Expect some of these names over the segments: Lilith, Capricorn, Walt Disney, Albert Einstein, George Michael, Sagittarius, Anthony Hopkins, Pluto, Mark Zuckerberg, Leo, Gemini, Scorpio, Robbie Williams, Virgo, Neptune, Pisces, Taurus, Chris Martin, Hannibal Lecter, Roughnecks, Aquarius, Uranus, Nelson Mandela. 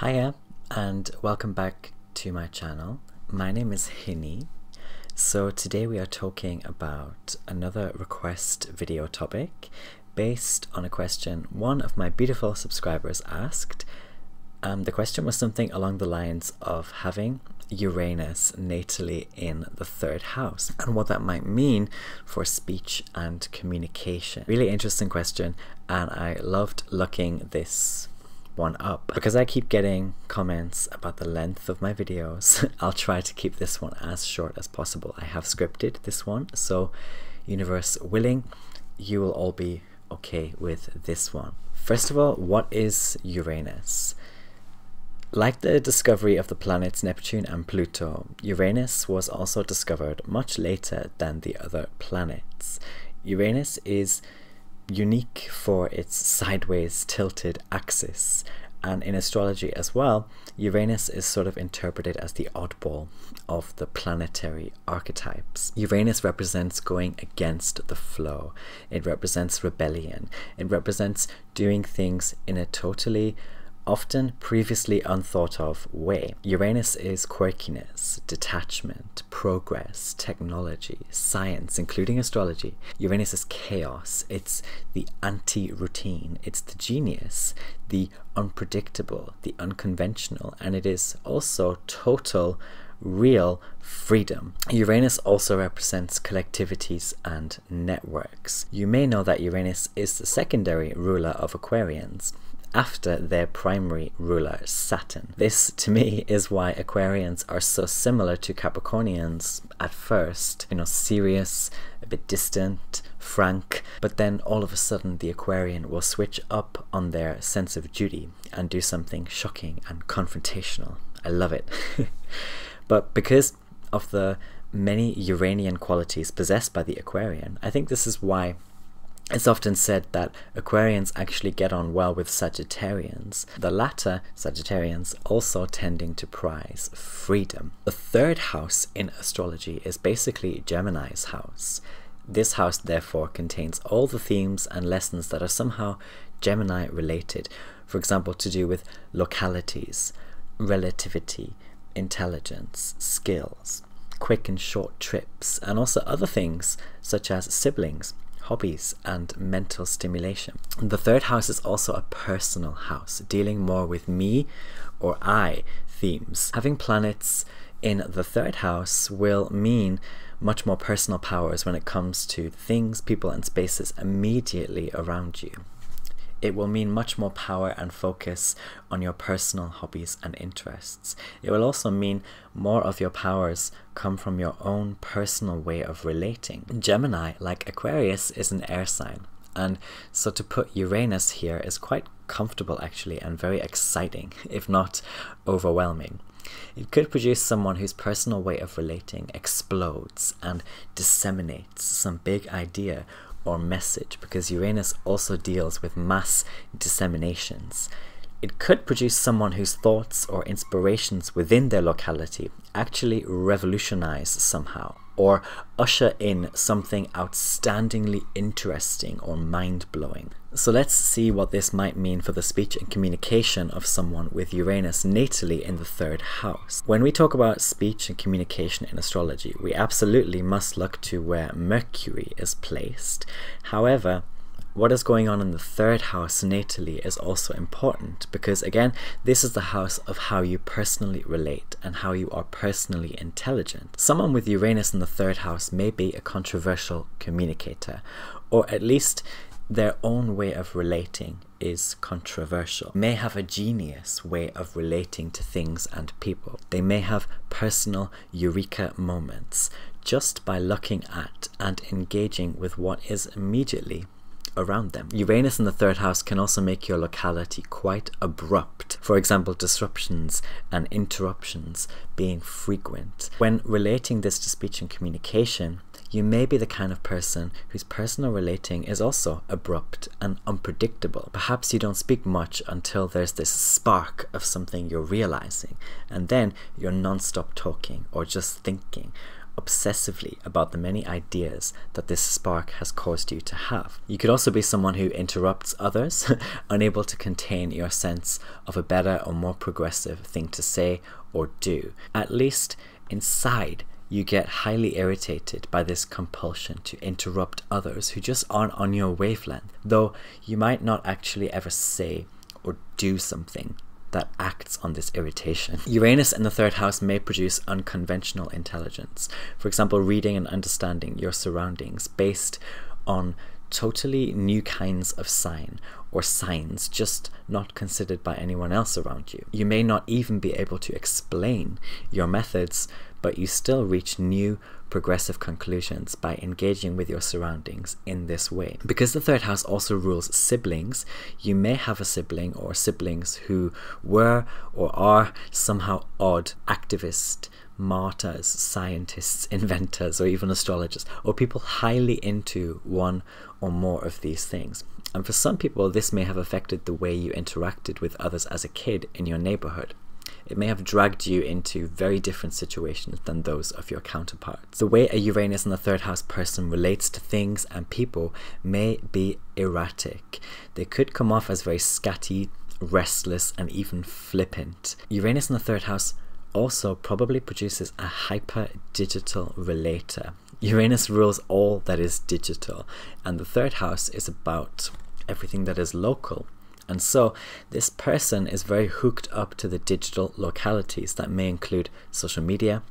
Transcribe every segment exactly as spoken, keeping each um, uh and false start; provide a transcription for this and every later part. Hiya and welcome back to my channel. My name is Hini. So today we are talking about another request video topic based on a question one of my beautiful subscribers asked. Um, the question was something along the lines of having Uranus natally in the third house and what that might mean for speech and communication. Really interesting question, and I loved looking this one up. Because I keep getting comments about the length of my videos, I'll try to keep this one as short as possible. I have scripted this one, so universe willing, you will all be okay with this one. First of all, what is Uranus? Like the discovery of the planets Neptune and Pluto, Uranus was also discovered much later than the other planets. Uranus is unique for its sideways tilted axis, and in astrology as well, Uranus is sort of interpreted as the oddball of the planetary archetypes. Uranus represents going against the flow, it represents rebellion, it represents doing things in a totally, often previously unthought of way. Uranus is quirkiness, detachment, progress, technology, science, including astrology. Uranus is chaos, it's the anti-routine, it's the genius, the unpredictable, the unconventional, and it is also total, real freedom. Uranus also represents collectivities and networks. You may know that Uranus is the secondary ruler of Aquarians, after their primary ruler, Saturn. This, to me, is why Aquarians are so similar to Capricornians at first. You know, serious, a bit distant, frank, but then all of a sudden the Aquarian will switch up on their sense of duty and do something shocking and confrontational. I love it. But because of the many Uranian qualities possessed by the Aquarian, I think this is why it's often said that Aquarians actually get on well with Sagittarians, the latter, Sagittarians, also tending to prize freedom. The third house in astrology is basically Gemini's house. This house, therefore, contains all the themes and lessons that are somehow Gemini-related, for example, to do with localities, relativity, intelligence, skills, quick and short trips, and also other things such as siblings, hobbies and mental stimulation. The third house is also a personal house, dealing more with me or I themes. Having planets in the third house will mean much more personal powers when it comes to things, people and spaces immediately around you. It will mean much more power and focus on your personal hobbies and interests. It will also mean more of your powers come from your own personal way of relating. Gemini, like Aquarius, is an air sign, and so to put Uranus here is quite comfortable actually, and very exciting, if not overwhelming. It could produce someone whose personal way of relating explodes and disseminates some big idea or message, because Uranus also deals with mass disseminations. It could produce someone whose thoughts or inspirations within their locality actually revolutionize somehow, or usher in something outstandingly interesting or mind-blowing. So let's see what this might mean for the speech and communication of someone with Uranus natally in the third house. When we talk about speech and communication in astrology, we absolutely must look to where Mercury is placed. However, what is going on in the third house natally is also important, because again, this is the house of how you personally relate and how you are personally intelligent. Someone with Uranus in the third house may be a controversial communicator, or at least their own way of relating is controversial. They may have a genius way of relating to things and people. They may have personal eureka moments just by looking at and engaging with what is immediately around them. Uranus in the third house can also make your locality quite abrupt. For example, disruptions and interruptions being frequent. When relating this to speech and communication, you may be the kind of person whose personal relating is also abrupt and unpredictable. Perhaps you don't speak much until there's this spark of something you're realizing, and then you're non-stop talking or just thinking obsessively about the many ideas that this spark has caused you to have. You could also be someone who interrupts others, unable to contain your sense of a better or more progressive thing to say or do. At least inside, you get highly irritated by this compulsion to interrupt others who just aren't on your wavelength, though you might not actually ever say or do something that acts on this irritation. Uranus in the third house may produce unconventional intelligence. For example, reading and understanding your surroundings based on totally new kinds of sign or signs just not considered by anyone else around you. You may not even be able to explain your methods, but you still reach new progressive conclusions by engaging with your surroundings in this way. Because the third house also rules siblings, you may have a sibling or siblings who were or are somehow odd activists, martyrs, scientists, inventors, or even astrologers, or people highly into one or more of these things. And for some people, this may have affected the way you interacted with others as a kid in your neighborhood. It may have dragged you into very different situations than those of your counterparts. The way a Uranus in the third house person relates to things and people may be erratic. They could come off as very scatty, restless, and even flippant. Uranus in the third house also probably produces a hyper-digital relator. Uranus rules all that is digital, and the third house is about everything that is local. And so this person is very hooked up to the digital localities that may include social media,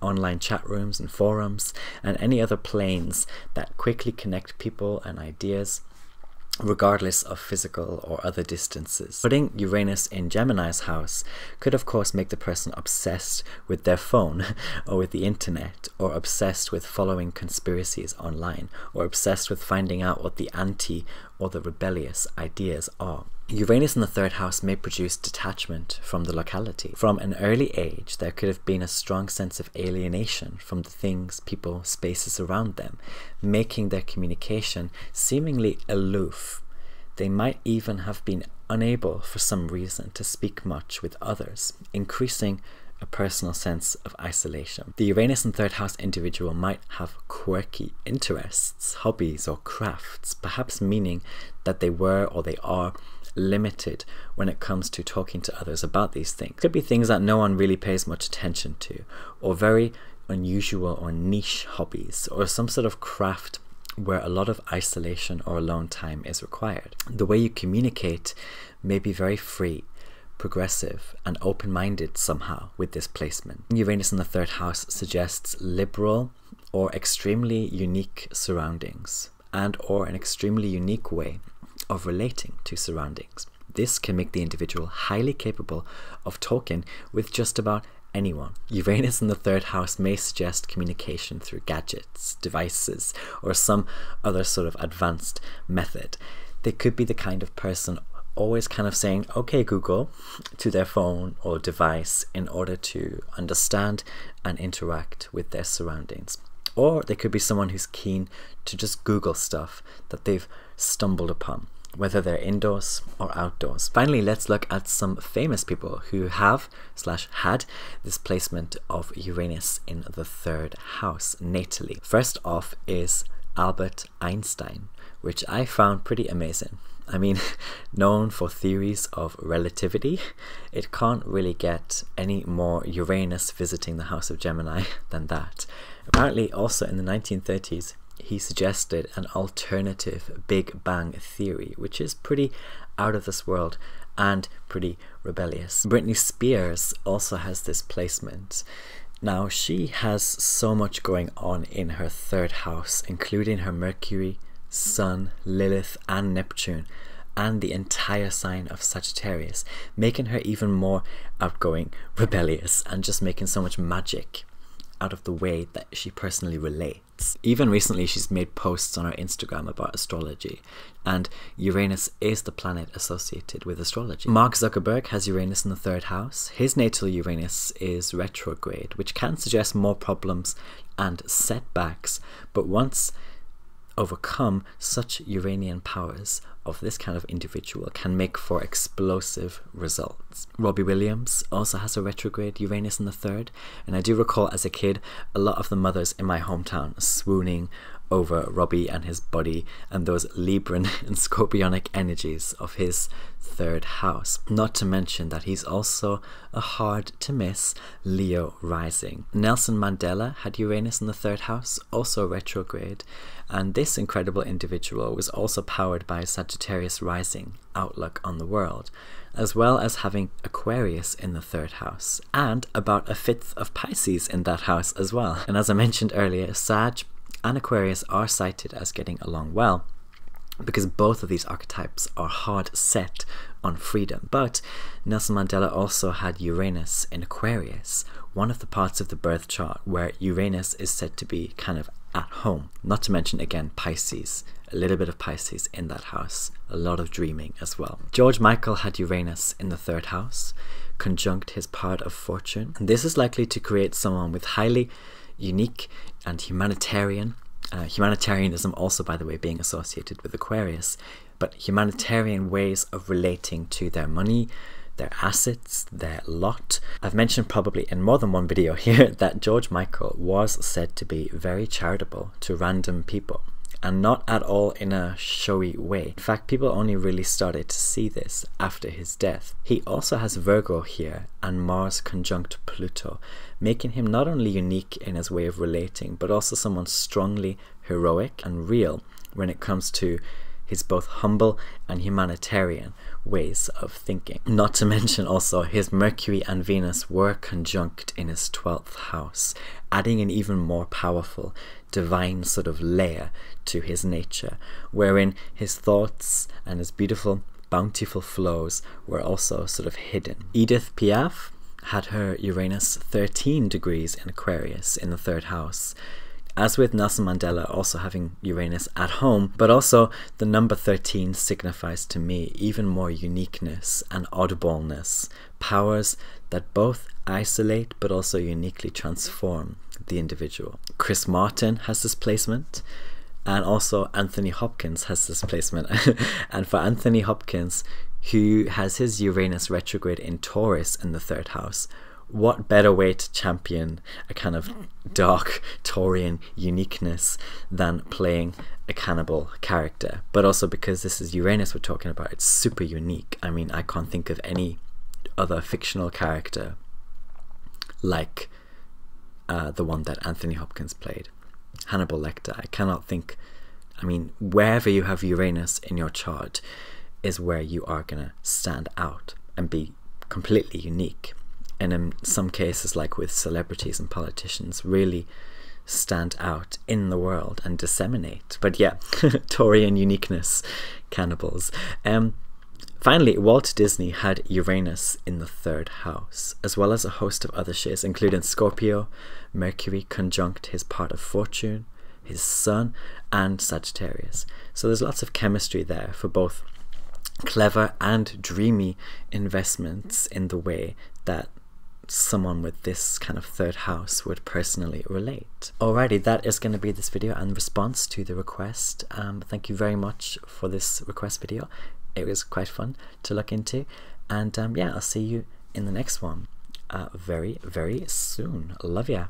online chat rooms and forums, and any other planes that quickly connect people and ideas, regardless of physical or other distances. Putting Uranus in Gemini's house could of course make the person obsessed with their phone or with the internet, or obsessed with following conspiracies online, or obsessed with finding out what the anti or the rebellious ideas are. Uranus in the third house may produce detachment from the locality. From an early age, there could have been a strong sense of alienation from the things, people, spaces around them, making their communication seemingly aloof. They might even have been unable, for some reason, to speak much with others, increasing a personal sense of isolation. The Uranus in third house individual might have quirky interests, hobbies, or crafts, perhaps meaning that they were or they are limited when it comes to talking to others about these things. Could be things that no one really pays much attention to, or very unusual or niche hobbies, or some sort of craft where a lot of isolation or alone time is required. The way you communicate may be very free, progressive, and open-minded somehow with this placement. Uranus in the third house suggests liberal or extremely unique surroundings, and or an extremely unique way of relating to surroundings. This can make the individual highly capable of talking with just about anyone. Uranus in the third house may suggest communication through gadgets, devices, or some other sort of advanced method. They could be the kind of person always kind of saying, okay Google, to their phone or device in order to understand and interact with their surroundings. Or they could be someone who's keen to just Google stuff that they've stumbled upon, whether they're indoors or outdoors. Finally, let's look at some famous people who have slash had this placement of Uranus in the third house natally. First off is Albert Einstein, which I found pretty amazing. I mean, known for theories of relativity, it can't really get any more Uranus visiting the house of Gemini than that. Apparently, also in the nineteen thirties, he suggested an alternative Big Bang theory, which is pretty out of this world and pretty rebellious. Britney Spears also has this placement. Now, she has so much going on in her third house, including her Mercury, Sun, Lilith, and Neptune, and the entire sign of Sagittarius, making her even more outgoing, rebellious, and just making so much magic out of the way that she personally relates. Even recently, she's made posts on her Instagram about astrology, and Uranus is the planet associated with astrology. Mark Zuckerberg has Uranus in the third house. His natal Uranus is retrograde, which can suggest more problems and setbacks, but once overcome such Uranian powers of this kind of individual can make for explosive results. Robbie Williams also has a retrograde Uranus in the third, and I do recall as a kid a lot of the mothers in my hometown swooning over Robbie and his body and those Libran and Scorpionic energies of his third house. Not to mention that he's also a hard to miss Leo rising. Nelson Mandela had Uranus in the third house, also retrograde, and this incredible individual was also powered by Sagittarius rising outlook on the world, as well as having Aquarius in the third house and about a fifth of Pisces in that house as well. And as I mentioned earlier, Sag and Aquarius are cited as getting along well because both of these archetypes are hard set on freedom. But Nelson Mandela also had Uranus in Aquarius, one of the parts of the birth chart where Uranus is said to be kind of at home. Not to mention again Pisces, a little bit of Pisces in that house, a lot of dreaming as well. George Michael had Uranus in the third house, conjunct his part of fortune, and this is likely to create someone with highly unique and humanitarian, uh, humanitarianism also by the way being associated with Aquarius, but humanitarian ways of relating to their money, their assets, their lot. I've mentioned probably in more than one video here that George Michael was said to be very charitable to random people, and not at all in a showy way. In fact, people only really started to see this after his death. He also has Virgo here and Mars conjunct Pluto, making him not only unique in his way of relating, but also someone strongly heroic and real when it comes to his both humble and humanitarian ways of thinking. Not to mention also his Mercury and Venus were conjunct in his twelfth house, adding an even more powerful divine sort of layer to his nature, wherein his thoughts and his beautiful, bountiful flows were also sort of hidden. Edith Piaf had her Uranus thirteen degrees in Aquarius in the third house, as with Nelson Mandela also having Uranus at home, but also the number thirteen signifies to me even more uniqueness and oddballness, powers that both isolate but also uniquely transform the individual. Chris Martin has this placement, and also Anthony Hopkins has this placement. And for Anthony Hopkins, who has his Uranus retrograde in Taurus in the third house, what better way to champion a kind of dark Taurian uniqueness than playing a cannibal character? But also because this is Uranus we're talking about, it's super unique. I mean, I can't think of any other fictional character like uh, the one that Anthony Hopkins played, Hannibal Lecter. I cannot think, I mean, wherever you have Uranus in your chart is where you are gonna stand out and be completely unique. And in some cases, like with celebrities and politicians, really stand out in the world and disseminate. But yeah, Taurian uniqueness, cannibals. Um, finally, Walt Disney had Uranus in the third house, as well as a host of other shades, including Scorpio, Mercury conjunct his part of fortune, his Sun, and Sagittarius. So there's lots of chemistry there for both clever and dreamy investments in the way that someone with this kind of third house would personally relate. Alrighty, that is going to be this video and response to the request. Um, thank you very much for this request video. It was quite fun to look into, and um, yeah, I'll see you in the next one uh, very, very soon. Love ya.